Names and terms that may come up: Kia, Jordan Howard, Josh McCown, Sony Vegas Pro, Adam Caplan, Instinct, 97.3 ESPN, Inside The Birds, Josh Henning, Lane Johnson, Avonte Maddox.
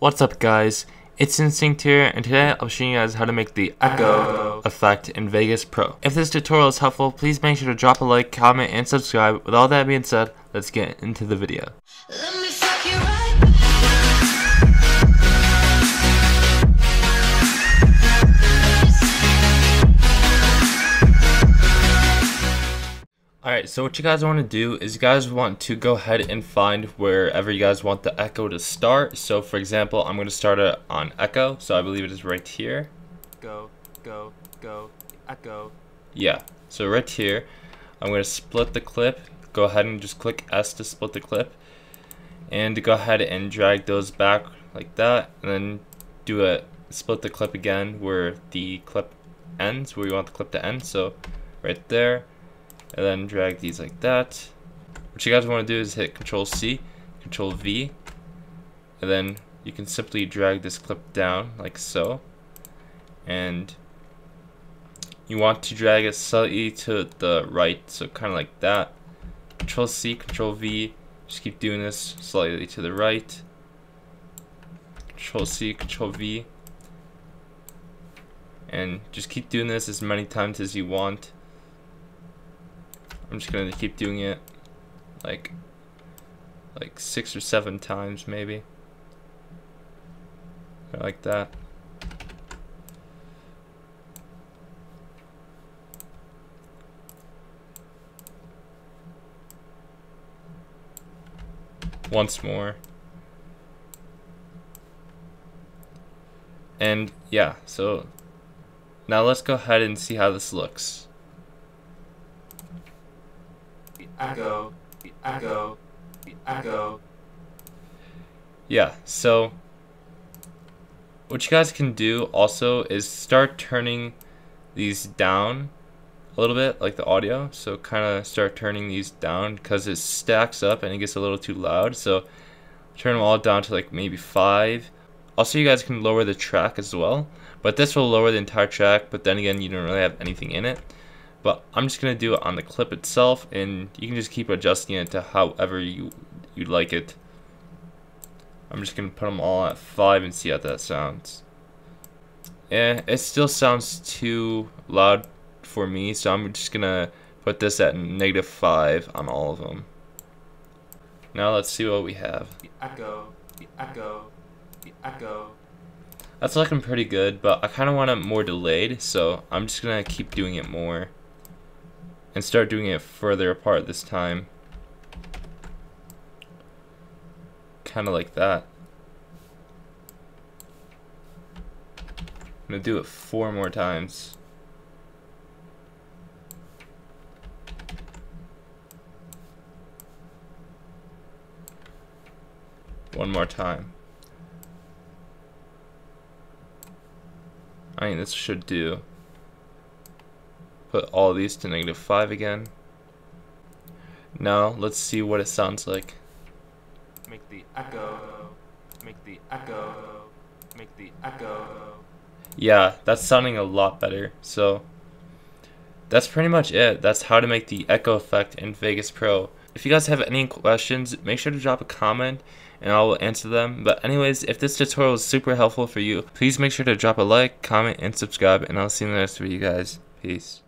What's up guys, it's Instinct here, and today I'll show you guys how to make the echo effect in Vegas Pro. If this tutorial is helpful, please make sure to drop a like, comment, and subscribe. With all that being said, let's get into the video. Alright, so what you guys want to do is you guys want to go ahead and find wherever you guys want the echo to start. So for example, I'm going to start it on echo, so I believe it is right here. Go, go, echo. Yeah, so right here, I'm going to split the clip. Go ahead and just click S to split the clip. And go ahead and drag those back like that. And then do a split the clip again where the clip ends, where you want the clip to end. So right there. And then drag these like that. What you guys want to do is hit Control C, Control V, and then you can simply drag this clip down like so. And you want to drag it slightly to the right, so kind of like that. Control C, Control V, just keep doing this slightly to the right. Control C, Control V, and just keep doing this as many times as you want. I'm just going to keep doing it like 6 or 7 times maybe. Like that. Once more. And yeah, so now let's go ahead and see how this looks. Echo, echo, echo. Yeah, so what you guys can do also is start turning these down a little bit, like the audio. So kind of start turning these down because it stacks up and it gets a little too loud. So turn them all down to like maybe 5. Also, you guys can lower the track as well, but this will lower the entire track. But then again, you don't really have anything in it. But I'm just going to do it on the clip itself, and you can just keep adjusting it to however you'd like it. I'm just going to put them all at 5 and see how that sounds. And it still sounds too loud for me, so I'm just going to put this at -5 on all of them. Now let's see what we have. Echo, echo, echo. That's looking pretty good, but I kind of want it more delayed, so I'm just going to keep doing it more. And start doing it further apart this time. Kind of like that. I'm going to do it 4 more times. One more time. I mean, this should do. Put all these to -5 again. Now let's see what it sounds like. Make the echo. Make the echo. Make the echo. Yeah, that's sounding a lot better. So that's pretty much it. That's how to make the echo effect in Vegas Pro. If you guys have any questions, make sure to drop a comment and I will answer them. But anyways, if this tutorial is super helpful for you, please make sure to drop a like, comment, and subscribe, and I'll see you in the next video, guys. Peace.